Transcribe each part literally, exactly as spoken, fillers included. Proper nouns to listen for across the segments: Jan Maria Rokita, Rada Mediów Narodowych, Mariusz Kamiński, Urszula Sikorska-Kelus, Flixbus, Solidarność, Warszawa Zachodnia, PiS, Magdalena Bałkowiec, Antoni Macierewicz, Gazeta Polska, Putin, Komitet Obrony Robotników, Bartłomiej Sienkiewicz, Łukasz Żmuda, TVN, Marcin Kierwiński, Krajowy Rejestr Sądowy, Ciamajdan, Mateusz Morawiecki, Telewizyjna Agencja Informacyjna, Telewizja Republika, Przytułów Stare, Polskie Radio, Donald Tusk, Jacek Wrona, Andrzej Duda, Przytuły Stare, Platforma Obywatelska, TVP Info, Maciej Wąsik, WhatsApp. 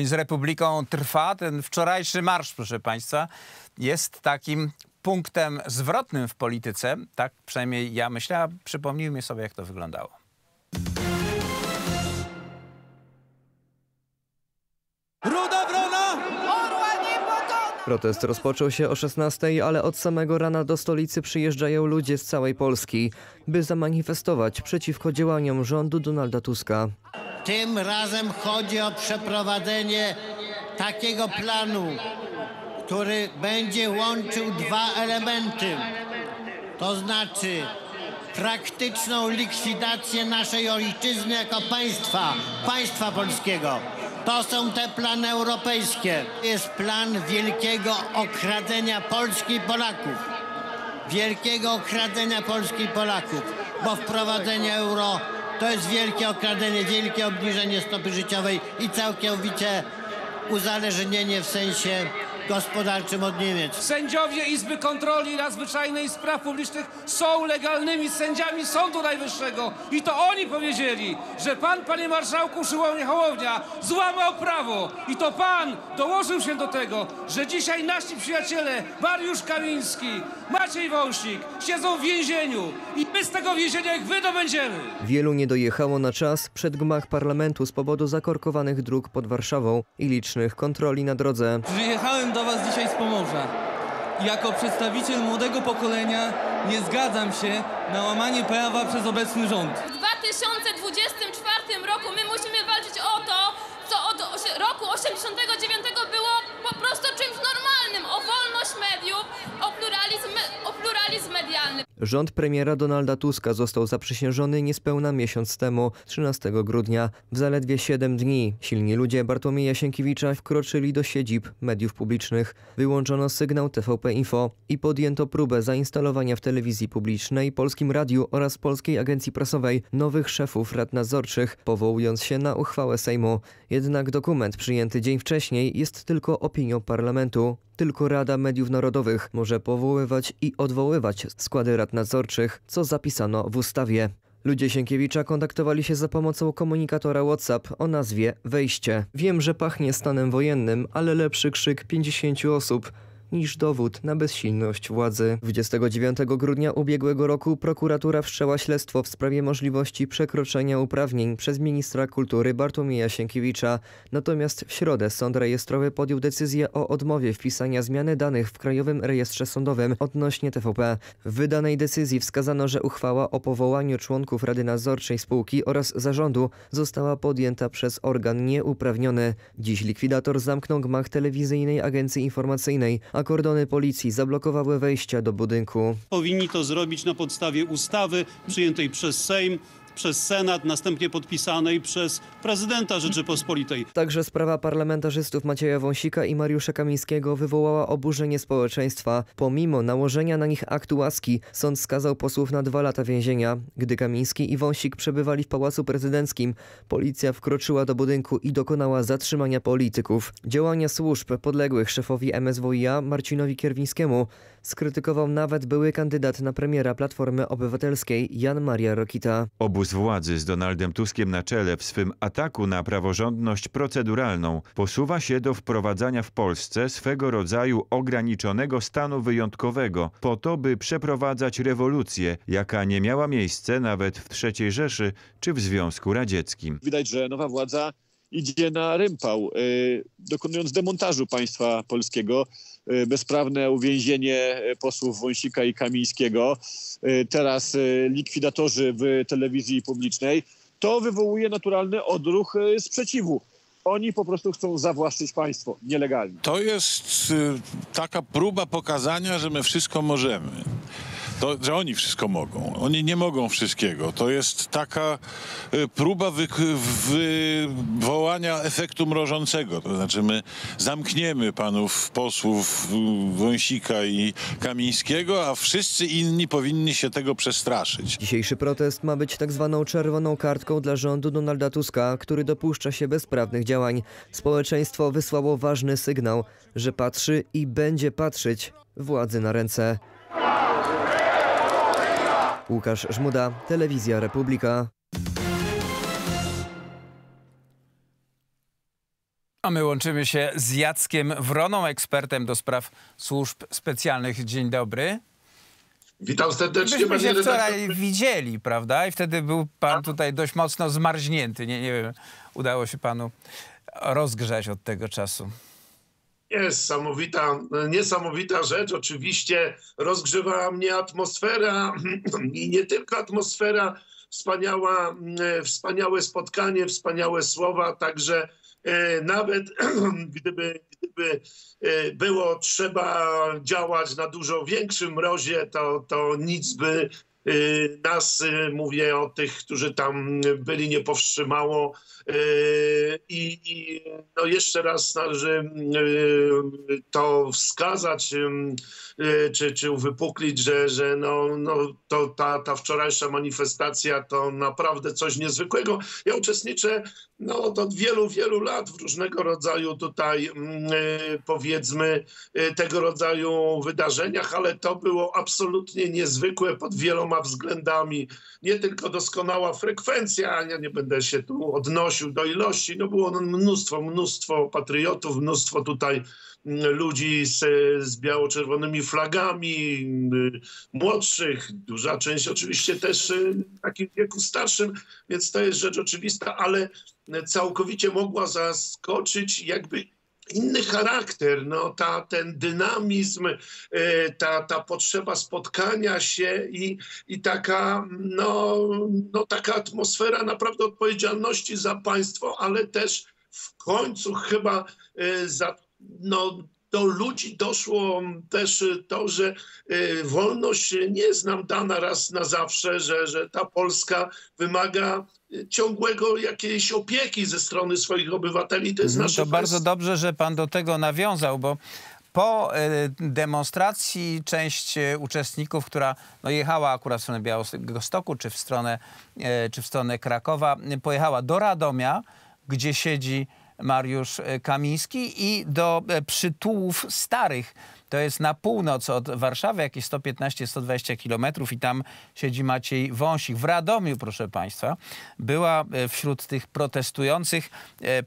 pięć z Republiką trwa. Ten wczorajszy marsz, proszę państwa, jest takim punktem zwrotnym w polityce. Tak przynajmniej ja myślę, a przypomnijmy sobie, jak to wyglądało. Protest rozpoczął się o szesnastej, ale od samego rana do stolicy przyjeżdżają ludzie z całej Polski, by zamanifestować przeciwko działaniom rządu Donalda Tuska. Tym razem chodzi o przeprowadzenie takiego planu, który będzie łączył dwa elementy, to znaczy praktyczną likwidację naszej ojczyzny jako państwa, państwa polskiego. To są te plany europejskie. Jest plan wielkiego okradenia Polski i Polaków. Wielkiego okradenia Polski i Polaków, bo wprowadzenie euro to jest wielkie okradenie, wielkie obniżenie stopy życiowej i całkowicie uzależnienie w sensie gospodarczym od Niemiec. Sędziowie Izby Kontroli Nadzwyczajnej i Spraw Publicznych są legalnymi sędziami Sądu Najwyższego i to oni powiedzieli, że pan, panie marszałku Szymon Hołownia, złamał prawo i to pan dołożył się do tego, że dzisiaj nasi przyjaciele Mariusz Kamiński, Maciej Wąsik siedzą w więzieniu i my z tego więzienia ich wydobędziemy. Wielu nie dojechało na czas przed gmach parlamentu z powodu zakorkowanych dróg pod Warszawą i licznych kontroli na drodze. Przyjechałem do was dzisiaj z Pomorza. Jako przedstawiciel młodego pokolenia nie zgadzam się na łamanie prawa przez obecny rząd. W dwa tysiące dwudziestym czwartym roku my musimy walczyć o to, co od roku osiemdziesiątego dziewiątego było po prostu czymś normalnym, o wolność mediów, o pluralizm, o pluralizm medialny. Rząd premiera Donalda Tuska został zaprzysiężony niespełna miesiąc temu, trzynastego grudnia, w zaledwie siedem dni. Silni ludzie Bartłomieja Sienkiewicza wkroczyli do siedzib mediów publicznych. Wyłączono sygnał T V P Info i podjęto próbę zainstalowania w telewizji publicznej, Polskim Radiu oraz Polskiej Agencji Prasowej nowych szefów rad nadzorczych, powołując się na uchwałę Sejmu. Jednak dokument przyjęty dzień wcześniej jest tylko opinią parlamentu. Tylko Rada Mediów Narodowych może powoływać i odwoływać składy rad nadzorczych, co zapisano w ustawie. Ludzie Sienkiewicza kontaktowali się za pomocą komunikatora WhatsApp o nazwie Wejście. Wiem, że pachnie stanem wojennym, ale lepszy krzyk pięćdziesięciu osób niż dowód na bezsilność władzy. dwudziestego dziewiątego grudnia ubiegłego roku prokuratura wszczęła śledztwo w sprawie możliwości przekroczenia uprawnień przez ministra kultury Bartłomieja Sienkiewicza. Natomiast w środę sąd rejestrowy podjął decyzję o odmowie wpisania zmiany danych w Krajowym Rejestrze Sądowym odnośnie T V P. W wydanej decyzji wskazano, że uchwała o powołaniu członków Rady Nadzorczej spółki oraz zarządu została podjęta przez organ nieuprawniony. Dziś likwidator zamknął gmach Telewizyjnej Agencji Informacyjnej, a kordony policji zablokowały wejścia do budynku. Powinni to zrobić na podstawie ustawy przyjętej przez Sejm, przez Senat, następnie podpisanej przez prezydenta Rzeczypospolitej. Także sprawa parlamentarzystów Macieja Wąsika i Mariusza Kamińskiego wywołała oburzenie społeczeństwa. Pomimo nałożenia na nich aktu łaski, sąd skazał posłów na dwa lata więzienia. Gdy Kamiński i Wąsik przebywali w Pałacu Prezydenckim, policja wkroczyła do budynku i dokonała zatrzymania polityków. Działania służb podległych szefowi M S W i A Marcinowi Kierwińskiemu skrytykował nawet były kandydat na premiera Platformy Obywatelskiej Jan Maria Rokita. Obóz władzy z Donaldem Tuskiem na czele w swym ataku na praworządność proceduralną posuwa się do wprowadzania w Polsce swego rodzaju ograniczonego stanu wyjątkowego po to, by przeprowadzać rewolucję, jaka nie miała miejsca nawet w trzeciej Rzeszy czy w Związku Radzieckim. Widać, że nowa władza idzie na rympał, yy, dokonując demontażu państwa polskiego. Bezprawne uwięzienie posłów Wąsika i Kamińskiego, teraz likwidatorzy w telewizji publicznej, to wywołuje naturalny odruch sprzeciwu. Oni po prostu chcą zawłaszczyć państwo nielegalnie. To jest taka próba pokazania, że my wszystko możemy. To, że oni wszystko mogą. Oni nie mogą wszystkiego. To jest taka próba wywołania efektu mrożącego. To znaczy my zamkniemy panów posłów Wąsika i Kamińskiego, a wszyscy inni powinni się tego przestraszyć. Dzisiejszy protest ma być tak zwaną czerwoną kartką dla rządu Donalda Tuska, który dopuszcza się bezprawnych działań. Społeczeństwo wysłało ważny sygnał, że patrzy i będzie patrzeć władzy na ręce. Łukasz Żmuda, Telewizja Republika. A my łączymy się z Jackiem Wroną, ekspertem do spraw służb specjalnych. Dzień dobry. Witam serdecznie. Myśmy się wczoraj widzieli, prawda? I wtedy był pan tutaj dość mocno zmarznięty. Nie, nie wiem, udało się panu rozgrzać od tego czasu. Niesamowita, niesamowita rzecz. Oczywiście rozgrzewała mnie atmosfera i nie tylko atmosfera. Wspaniała, wspaniałe spotkanie, wspaniałe słowa, także nawet gdyby, gdyby było trzeba działać na dużo większym mrozie, to, to nic by nas, mówię o tych, którzy tam byli, nie powstrzymało. I, i no jeszcze raz należy to wskazać, czy, czy uwypuklić, że, że no, no to, ta, ta wczorajsza manifestacja to naprawdę coś niezwykłego. Ja uczestniczę no, od wielu, wielu lat w różnego rodzaju tutaj, powiedzmy, tego rodzaju wydarzeniach, ale to było absolutnie niezwykłe pod wieloma względami. Nie tylko doskonała frekwencja, ja nie będę się tu odnosił do ilości, no było mnóstwo, mnóstwo patriotów, mnóstwo tutaj ludzi z, z biało-czerwonymi flagami, młodszych, duża część oczywiście też w takim wieku starszym, więc to jest rzecz oczywista, ale całkowicie mogła zaskoczyć jakby inny charakter, no, ta, ten dynamizm, ta, ta potrzeba spotkania się i, i taka, no, no, taka atmosfera naprawdę odpowiedzialności za państwo, ale też w końcu chyba za, no, do ludzi doszło też to, że wolność nie jest nam dana raz na zawsze, że, że ta Polska wymaga ciągłego jakiejś opieki ze strony swoich obywateli. To jest nasze. To bardzo dobrze, że pan do tego nawiązał, bo po demonstracji część uczestników, która no jechała akurat w stronę Białegostoku czy w stronę, czy w stronę Krakowa, pojechała do Radomia, gdzie siedzi Mariusz Kamiński, i do Przytułów Starych. To jest na północ od Warszawy, jakieś sto piętnaście do stu dwudziestu kilometrów, i tam siedzi Maciej Wąsik. W Radomiu, proszę państwa, była wśród tych protestujących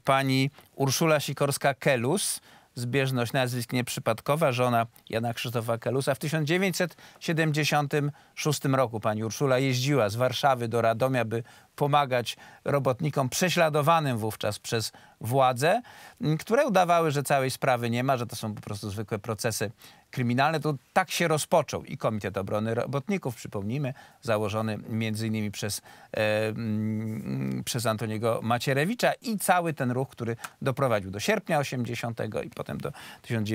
pani Urszula Sikorska-Kelus, zbieżność nazwisk nieprzypadkowa, żona Jana Krzysztofa Kelusa. W tysiąc dziewięćset siedemdziesiątym szóstym roku pani Urszula jeździła z Warszawy do Radomia, by pomagać robotnikom prześladowanym wówczas przez władze, które udawały, że całej sprawy nie ma, że to są po prostu zwykłe procesy kryminalne. To tak się rozpoczął i Komitet Obrony Robotników, przypomnijmy, założony między innymi przez, e, przez Antoniego Macierewicza, i cały ten ruch, który doprowadził do sierpnia osiemdziesiątego i potem do tysiąc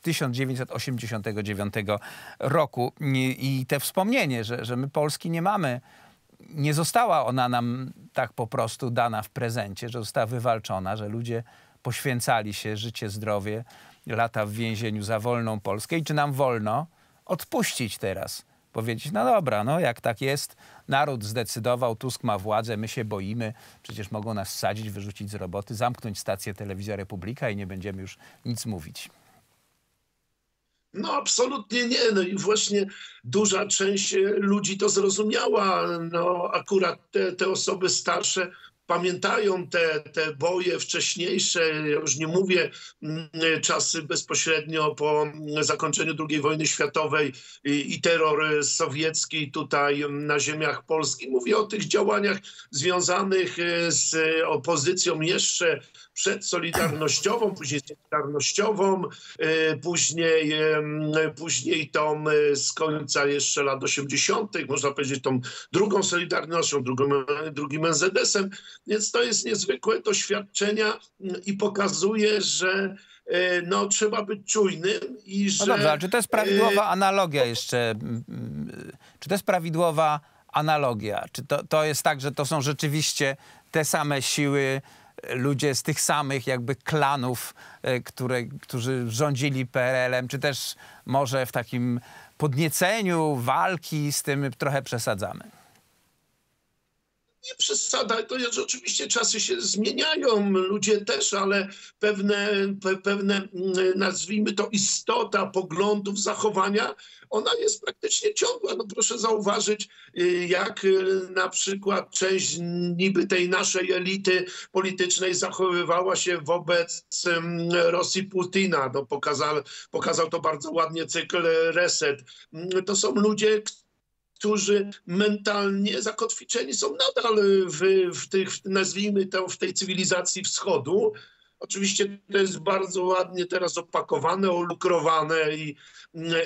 dziewięćset osiemdziesiątego dziewiątego roku. I, i te wspomnienie, że, że my Polski nie mamy, nie została ona nam tak po prostu dana w prezencie, że została wywalczona, że ludzie poświęcali się, życie, zdrowie, lata w więzieniu za wolną Polskę. I czy nam wolno odpuścić teraz? Powiedzieć, no dobra, no jak tak jest, naród zdecydował, Tusk ma władzę, my się boimy, przecież mogą nas sadzić, wyrzucić z roboty, zamknąć stację Telewizja Republika i nie będziemy już nic mówić. No absolutnie nie. No i właśnie duża część ludzi to zrozumiała. No akurat te, te osoby starsze pamiętają te, te boje wcześniejsze, ja już nie mówię czasy bezpośrednio po zakończeniu drugiej wojny światowej i, i terror sowiecki tutaj na ziemiach Polski. Mówię o tych działaniach związanych z opozycją jeszcze przed Solidarnościową, później Solidarnościową, później, później tą z końca jeszcze lat osiemdziesiątych, można powiedzieć tą drugą Solidarnością, drugą, drugim en zet esem. Więc to jest niezwykłe doświadczenia i pokazuje, że no, trzeba być czujnym. I że... No dobrze, ale czy to jest prawidłowa analogia jeszcze? Czy to jest prawidłowa analogia? Czy to, to jest tak, że to są rzeczywiście te same siły, ludzie z tych samych jakby klanów, które, którzy rządzili pe er elem, czy też może w takim podnieceniu walki z tym trochę przesadzamy? nie przesada, to jest oczywiście czasy się zmieniają, ludzie też, ale pewne, pe, pewne nazwijmy to istota poglądów, zachowania, ona jest praktycznie ciągła. No proszę zauważyć, jak na przykład część niby tej naszej elity politycznej zachowywała się wobec Rosji Putina. No pokazał, pokazał to bardzo ładnie cykl Reset. To są ludzie, którzy mentalnie zakotwiczeni są nadal w, w tych, nazwijmy to, w tej cywilizacji wschodu. Oczywiście to jest bardzo ładnie teraz opakowane, olukrowane i,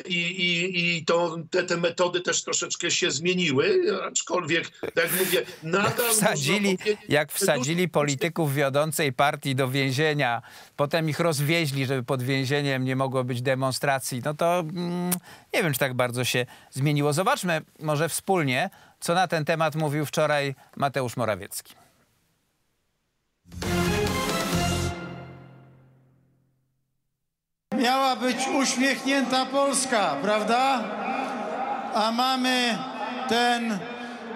i, i, i to, te, te metody też troszeczkę się zmieniły, aczkolwiek, tak jak mówię, nadal... Jak wsadzili, jak wsadzili polityków wiodącej partii do więzienia, potem ich rozwieźli, żeby pod więzieniem nie mogło być demonstracji, no to mm, nie wiem, czy tak bardzo się zmieniło. Zobaczmy może wspólnie, co na ten temat mówił wczoraj Mateusz Morawiecki. Miała być uśmiechnięta Polska, prawda? A mamy ten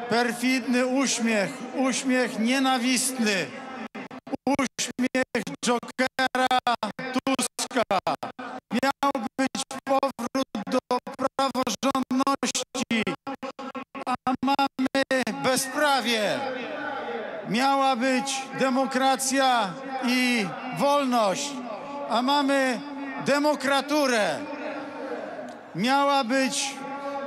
perfidny uśmiech, uśmiech nienawistny, uśmiech Jokera Tuska. Miał być powrót do praworządności, a mamy bezprawie. Miała być demokracja i wolność, a mamy demokraturę. Miała być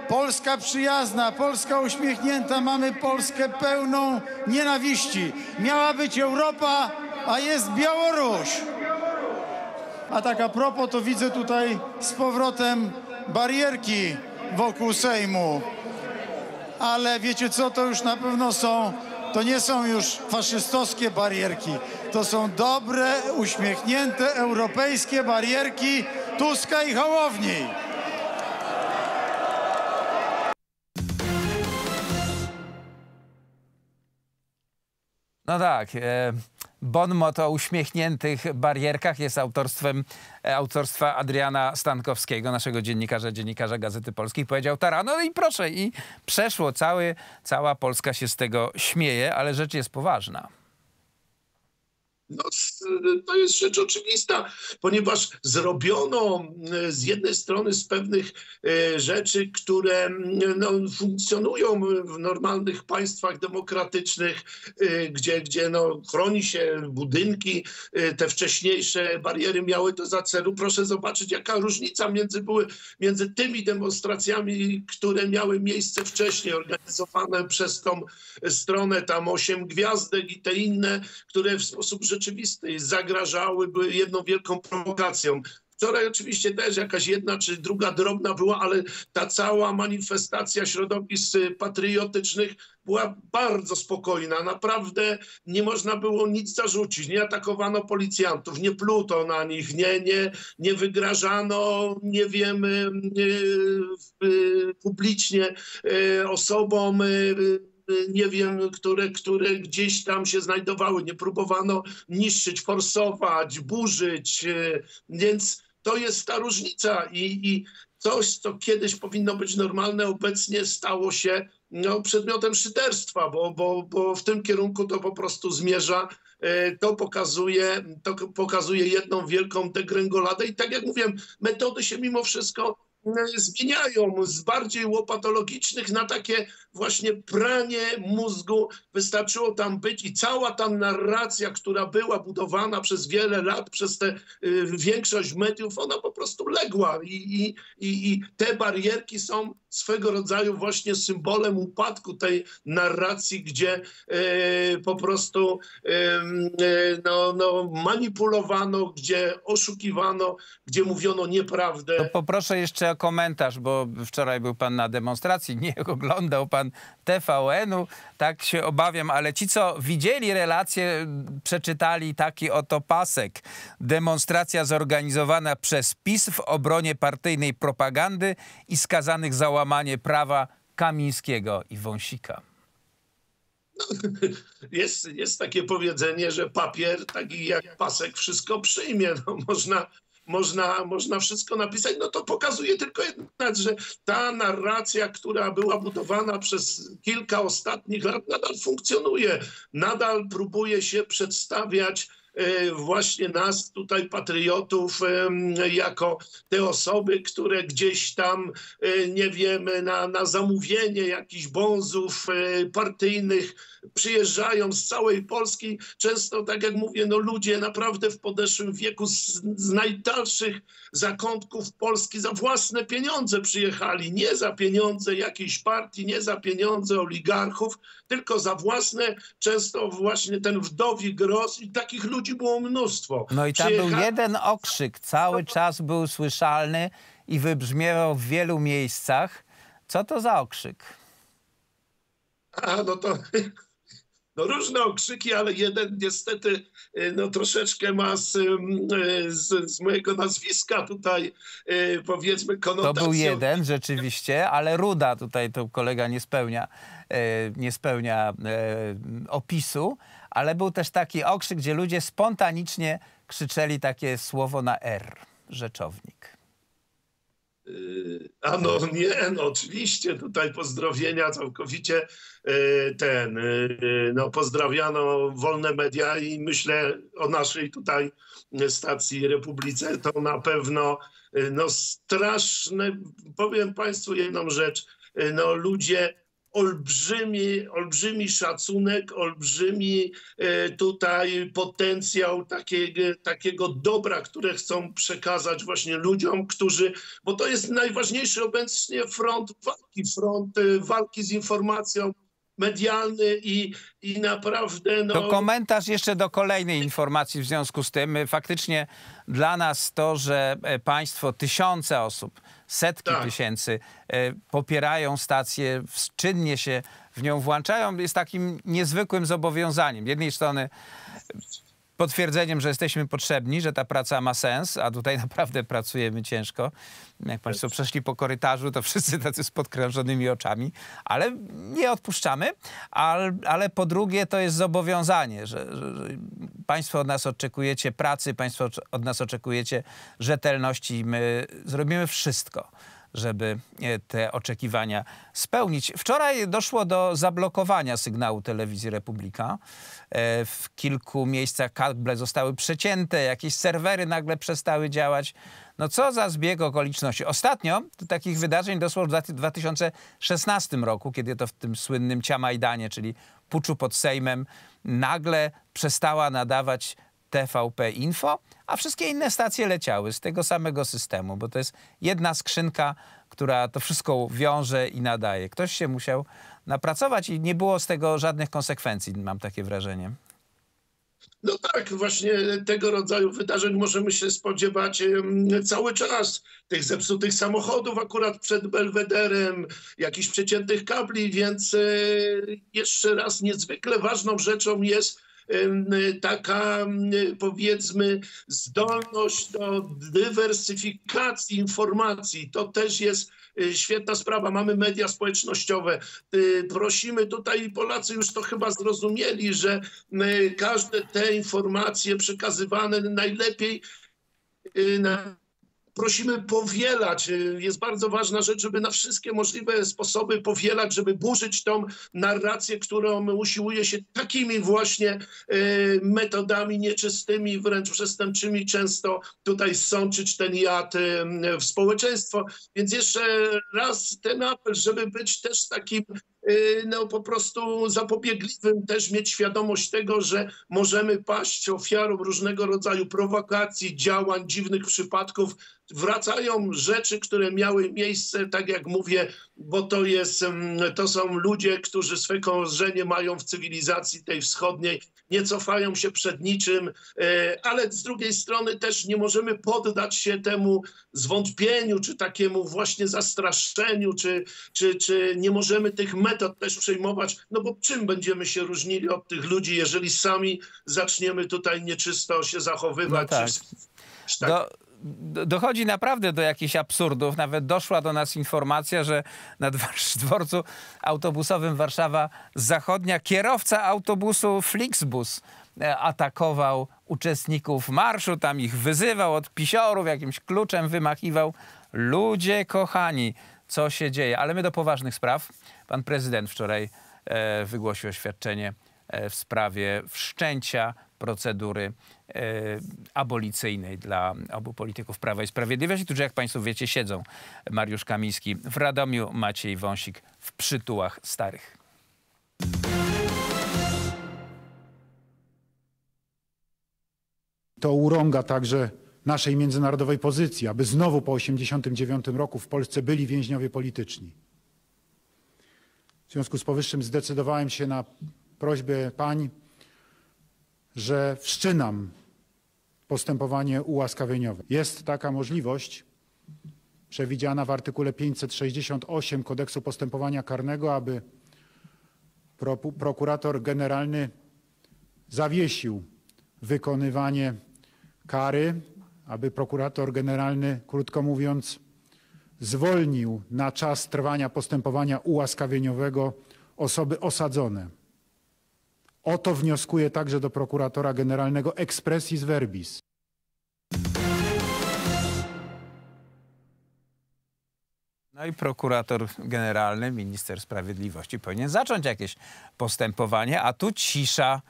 Polska przyjazna, Polska uśmiechnięta, mamy Polskę pełną nienawiści. Miała być Europa, a jest Białoruś. A tak a propos, to widzę tutaj z powrotem barierki wokół Sejmu. Ale wiecie co, to już na pewno są, to nie są już faszystowskie barierki. To są dobre, uśmiechnięte, europejskie barierki Tuska i Hołowni. No tak, bon mot o uśmiechniętych barierkach jest autorstwem, autorstwa Adriana Stankowskiego, naszego dziennikarza, dziennikarza Gazety Polskiej. Powiedział to rano i proszę, i przeszło, cały, cała Polska się z tego śmieje, ale rzecz jest poważna. No, to jest rzecz oczywista, ponieważ zrobiono z jednej strony z pewnych rzeczy, które no, funkcjonują w normalnych państwach demokratycznych, gdzie, gdzie no, chroni się budynki, te wcześniejsze bariery miały to za celu. Proszę zobaczyć, jaka różnica między, były, między tymi demonstracjami, które miały miejsce wcześniej, organizowane przez tą stronę, tam osiem gwiazdek i te inne, które w sposób rzeczywistej zagrażały, były jedną wielką prowokacją. Wczoraj oczywiście też jakaś jedna czy druga drobna była, ale ta cała manifestacja środowisk patriotycznych była bardzo spokojna. Naprawdę nie można było nic zarzucić. Nie atakowano policjantów, nie pluto na nich, nie, nie, nie wygrażano, nie wiem, publicznie osobom, nie wiem, które, które gdzieś tam się znajdowały. Nie próbowano niszczyć, forsować, burzyć. Więc to jest ta różnica i, i coś, co kiedyś powinno być normalne, obecnie stało się no, przedmiotem szyderstwa, bo, bo, bo w tym kierunku to po prostu zmierza. To pokazuje, to pokazuje jedną wielką degrengoladę i tak jak mówiłem, metody się mimo wszystko zmieniają z bardziej łopatologicznych na takie właśnie pranie mózgu. Wystarczyło tam być i cała ta narracja, która była budowana przez wiele lat, przez tę y, większość mediów, ona po prostu legła. I, i, i, i te barierki są swego rodzaju właśnie symbolem upadku tej narracji, gdzie y, po prostu y, y, no, no, manipulowano, gdzie oszukiwano, gdzie mówiono nieprawdę. To poproszę jeszcze o komentarz, bo wczoraj był pan na demonstracji, nie oglądał pan T V N u, tak się obawiam, ale ci, co widzieli relację, przeczytali taki oto pasek. Demonstracja zorganizowana przez PiS w obronie partyjnej propagandy i skazanych za łamanie prawa Kamińskiego i Wąsika. No, jest, jest takie powiedzenie, że papier, taki jak pasek, wszystko przyjmie. No, można można, można wszystko napisać, no to pokazuje tylko jednak, że ta narracja, która była budowana przez kilka ostatnich lat, nadal funkcjonuje. Nadal próbuje się przedstawiać właśnie nas tutaj, patriotów, jako te osoby, które gdzieś tam, nie wiem, na, na zamówienie jakichś bonzów partyjnych przyjeżdżają z całej Polski. Często, tak jak mówię, no ludzie naprawdę w podeszłym wieku z, z najdalszych zakątków Polski za własne pieniądze przyjechali. Nie za pieniądze jakiejś partii, nie za pieniądze oligarchów, tylko za własne, często właśnie ten wdowi grosz, i takich ludzi było mnóstwo. No i tam Przyjecha... był jeden okrzyk, cały czas był słyszalny i wybrzmiewał w wielu miejscach. Co to za okrzyk? A, no to... No różne okrzyki, ale jeden niestety no, troszeczkę ma z, z, z mojego nazwiska tutaj, powiedzmy, konotację. To był jeden rzeczywiście, ale Ruda tutaj, to kolega nie spełnia, nie spełnia opisu, ale był też taki okrzyk, gdzie ludzie spontanicznie krzyczeli takie słowo na R, rzeczownik. A no nie, no oczywiście tutaj pozdrowienia całkowicie ten, no pozdrawiano wolne media i myślę o naszej tutaj stacji Republice, to na pewno no straszne, powiem Państwu jedną rzecz, no ludzie olbrzymi, olbrzymi szacunek, olbrzymi tutaj potencjał takiego, takiego dobra, które chcą przekazać właśnie ludziom, którzy, bo to jest najważniejszy obecnie front walki, front walki z informacją medialny i, i naprawdę... No... To komentarz jeszcze do kolejnej informacji w związku z tym. Faktycznie dla nas to, że państwo, tysiące osób, setki tak. tysięcy popierają stację, czynnie się w nią włączają, jest takim niezwykłym zobowiązaniem. Z jednej strony potwierdzeniem, że jesteśmy potrzebni, że ta praca ma sens, a tutaj naprawdę pracujemy ciężko. Jak Państwo przeszli po korytarzu, to wszyscy tacy z podkrężonymi oczami, ale nie odpuszczamy. Ale, ale po drugie to jest zobowiązanie, że, że, że Państwo od nas oczekujecie pracy, Państwo od nas oczekujecie rzetelności i my zrobimy wszystko, żeby te oczekiwania spełnić. Wczoraj doszło do zablokowania sygnału Telewizji Republika. W kilku miejscach kable zostały przecięte, jakieś serwery nagle przestały działać. No co za zbieg okoliczności. Ostatnio do takich wydarzeń doszło w dwa tysiące szesnastym roku, kiedy to w tym słynnym Ciamajdanie, czyli puczu pod Sejmem, nagle przestała nadawać T V P Info, a wszystkie inne stacje leciały z tego samego systemu, bo to jest jedna skrzynka, która to wszystko wiąże i nadaje. Ktoś się musiał napracować i nie było z tego żadnych konsekwencji, mam takie wrażenie. No tak, właśnie tego rodzaju wydarzeń możemy się spodziewać cały czas. Tych zepsutych samochodów akurat przed Belwederem, jakichś przeciętych kabli, więc jeszcze raz niezwykle ważną rzeczą jest taka, powiedzmy, zdolność do dywersyfikacji informacji. To też jest świetna sprawa. Mamy media społecznościowe. Prosimy tutaj, Polacy już to chyba zrozumieli, że każde te informacje przekazywane najlepiej na... Prosimy powielać. Jest bardzo ważna rzecz, żeby na wszystkie możliwe sposoby powielać, żeby burzyć tą narrację, którą usiłuje się takimi właśnie metodami nieczystymi, wręcz przestępczymi często tutaj sączyć ten jad w społeczeństwo. Więc jeszcze raz ten apel, żeby być też takim no po prostu zapobiegliwym, też mieć świadomość tego, że możemy paść ofiarą różnego rodzaju prowokacji, działań, dziwnych przypadków. Wracają rzeczy, które miały miejsce, tak jak mówię, bo to, jest, to są ludzie, którzy swe korzenie mają w cywilizacji tej wschodniej, nie cofają się przed niczym, ale z drugiej strony też nie możemy poddać się temu zwątpieniu, czy takiemu właśnie zastraszeniu, czy, czy, czy nie możemy tych metod też przejmować, no bo czym będziemy się różnili od tych ludzi, jeżeli sami zaczniemy tutaj nieczysto się zachowywać. No tak. Czy tak. Do... Dochodzi naprawdę do jakichś absurdów. Nawet doszła do nas informacja, że na dworcu autobusowym Warszawa Zachodnia kierowca autobusu Flixbus atakował uczestników marszu, tam ich wyzywał od pisiorów, jakimś kluczem wymachiwał. Ludzie kochani, co się dzieje? Ale my do poważnych spraw. Pan prezydent wczoraj e, wygłosił oświadczenie e, w sprawie wszczęcia procedury e, abolicyjnej dla obu polityków Prawa i Sprawiedliwości, którzy, jak państwo wiecie, siedzą. Mariusz Kamiński w Radomiu, Maciej Wąsik w Przytułach Starych. To urąga także naszej międzynarodowej pozycji, aby znowu po osiemdziesiątym dziewiątym roku w Polsce byli więźniowie polityczni. W związku z powyższym zdecydowałem się na prośbę pań, że wszczynam postępowanie ułaskawieniowe. Jest taka możliwość przewidziana w artykule pięćset sześćdziesiąt osiem Kodeksu Postępowania Karnego, aby pro, prokurator generalny zawiesił wykonywanie kary, aby prokurator generalny, krótko mówiąc, zwolnił na czas trwania postępowania ułaskawieniowego osoby osadzone. O to wnioskuję także do prokuratora generalnego expressis verbis. No i prokurator generalny, minister sprawiedliwości powinien zacząć jakieś postępowanie, a tu cisza.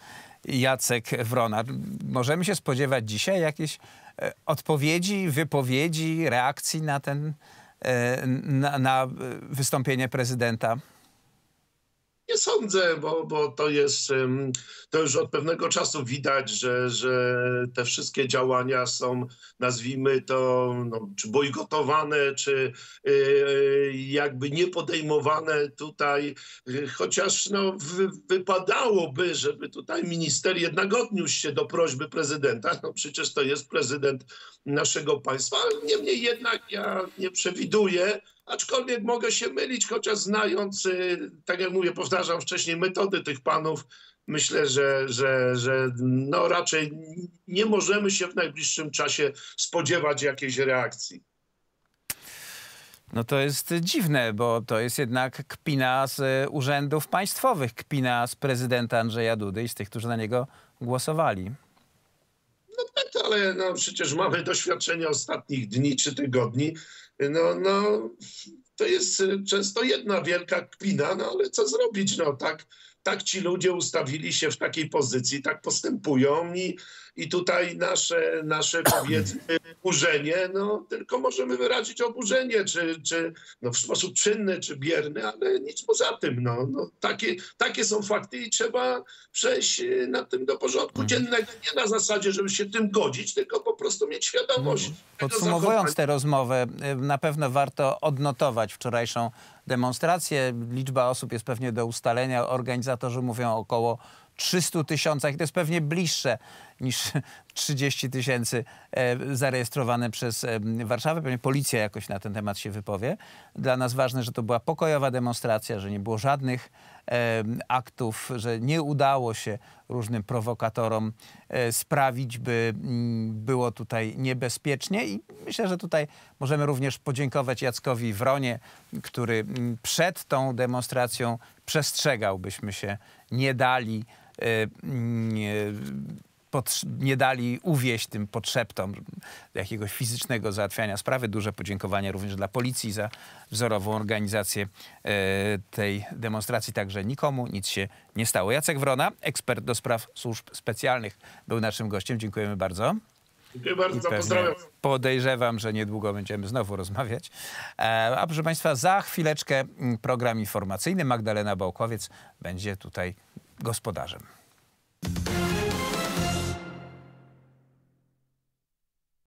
Jacek Wrona. Możemy się spodziewać dzisiaj jakiejś e, odpowiedzi, wypowiedzi, reakcji na ten, e, na, na wystąpienie prezydenta? Nie sądzę, bo, bo to jest, to już od pewnego czasu widać, że, że te wszystkie działania są, nazwijmy to, no, czy bojkotowane, czy yy, jakby nie podejmowane tutaj, yy, chociaż no, wy, wypadałoby, żeby tutaj minister jednak odniósł się do prośby prezydenta. No, przecież to jest prezydent naszego państwa, ale niemniej jednak ja nie przewiduję, aczkolwiek mogę się mylić, chociaż znając, tak jak mówię, powtarzam wcześniej, metody tych panów, myślę, że, że, że no raczej nie możemy się w najbliższym czasie spodziewać jakiejś reakcji. No to jest dziwne, bo to jest jednak kpina z urzędów państwowych, kpina z prezydenta Andrzeja Dudy i z tych, którzy na niego głosowali. No tak, ale no, przecież mamy doświadczenie ostatnich dni czy tygodni. No, no, to jest często jedna wielka kpina, no ale co zrobić, no tak, tak ci ludzie ustawili się w takiej pozycji, tak postępują i, i tutaj nasze, nasze powiedzmy oburzenie, no tylko możemy wyrazić oburzenie, czy, czy no, w sposób czynny, czy bierny, ale nic poza tym, no, no takie, takie są fakty i trzeba przejść nad tym do porządku dziennego, nie na zasadzie, żeby się tym godzić, tylko po prostu mieć świadomość. Podsumowując tę rozmowę, na pewno warto odnotować wczorajszą demonstrację. Liczba osób jest pewnie do ustalenia. Organizatorzy mówią około trzystu tysiącach. To jest pewnie bliższe niż trzydzieści tysięcy zarejestrowane przez Warszawę. Pewnie policja jakoś na ten temat się wypowie. Dla nas ważne, że to była pokojowa demonstracja, że nie było żadnych aktów, że nie udało się różnym prowokatorom sprawić, by było tutaj niebezpiecznie. I myślę, że tutaj możemy również podziękować Jackowi Wronie, który przed tą demonstracją przestrzegał, byśmy się nie dali nie dali uwieść tym podszeptom jakiegoś fizycznego załatwiania sprawy. Duże podziękowania również dla policji za wzorową organizację tej demonstracji. Także nikomu nic się nie stało. Jacek Wrona, ekspert do spraw służb specjalnych, był naszym gościem. Dziękujemy bardzo. Dziękuję bardzo, pozdrawiam. Podejrzewam, że niedługo będziemy znowu rozmawiać. A proszę państwa, za chwileczkę program informacyjny. Magdalena Bałkowiec będzie tutaj gospodarzem.